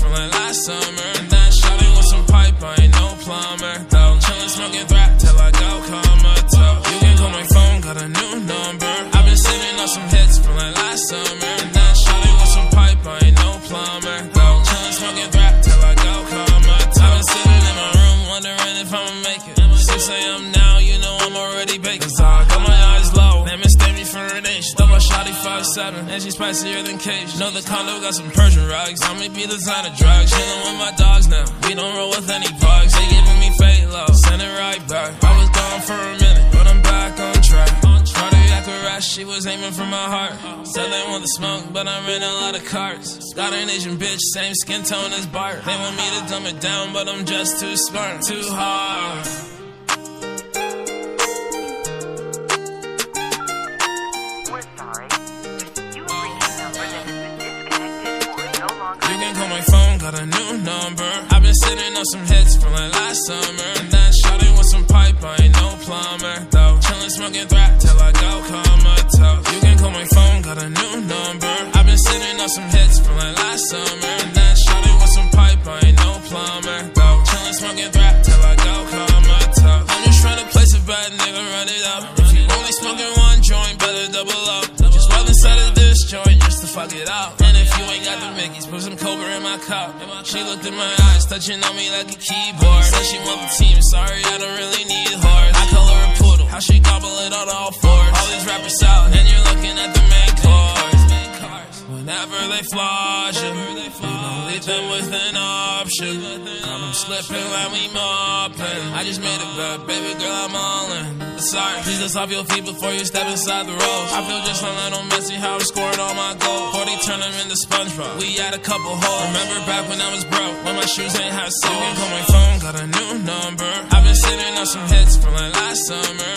from like last summer. And that shawty with some pipe, I ain't no plumber. Though I'm chillin', smoking thrack till I go comatose. You can call my phone, got a new number. I've been sitting on some hits from like last summer. And that shawty with some pipe, I ain't no plumber. Though I'm chillin', smoking thrack till I go comatose. I've been sitting in my room wondering if I'ma make it. 6 AM now, you know I'm already baked. Cause I got my eyes low, they mistake me for an H. Double shawty 5'7", and she spicier than Cage. Know the condo got some Persian rugs, I may be designer drugs. Chillin' with my dogs now, we don't roll with any bugs. They giving me fake love, send it right back. I was gone for a minute, but I'm back on track. Cardiac arrest, she was aiming for my heart. Said they want the smoke, but I ran a lot of carts. Got an Asian bitch, same skin tone as Bart. They want me to dumb it down, but I'm just too smart. Too hard. You can call my phone, got a new number. I've been sitting on some hits from like last summer. And that shawty with some pipe, I ain't no plumber. Though chillin', smoking thrack till I go comatose. You can call my phone, got a new number. I've been sitting on some hits from like last summer. And that shawty with some pipe, I ain't no plumber. Though chillin', smoking thrack till I go comatose. I'm just tryna place a bad nigga, run it up. If you only smoking one joint, better double up. Just well inside of this joint, just to fuck it up. And if you ain't got the Mickey's, put some Cobra in my cup. She looked in my eyes, touching on me like a keyboard. Said she want the team, sorry, I don't really need horse. I call her a poodle, how she gobble it on all fours. All these rappers out, and you're looking at the main course. Whenever they flash you, you don't leave them with an option. I'm slipping like we mopping. I just made a bet, baby girl, I'm all in. Sorry, please just off your feet before you step inside the ropes. I feel just a little messy how I'm scoring all my goals. 40 turn them into SpongeBob, we had a couple holes. Remember back when I was broke, when my shoes ain't had soles. You can call my phone, got a new number. I've been sitting on some hits from like last summer.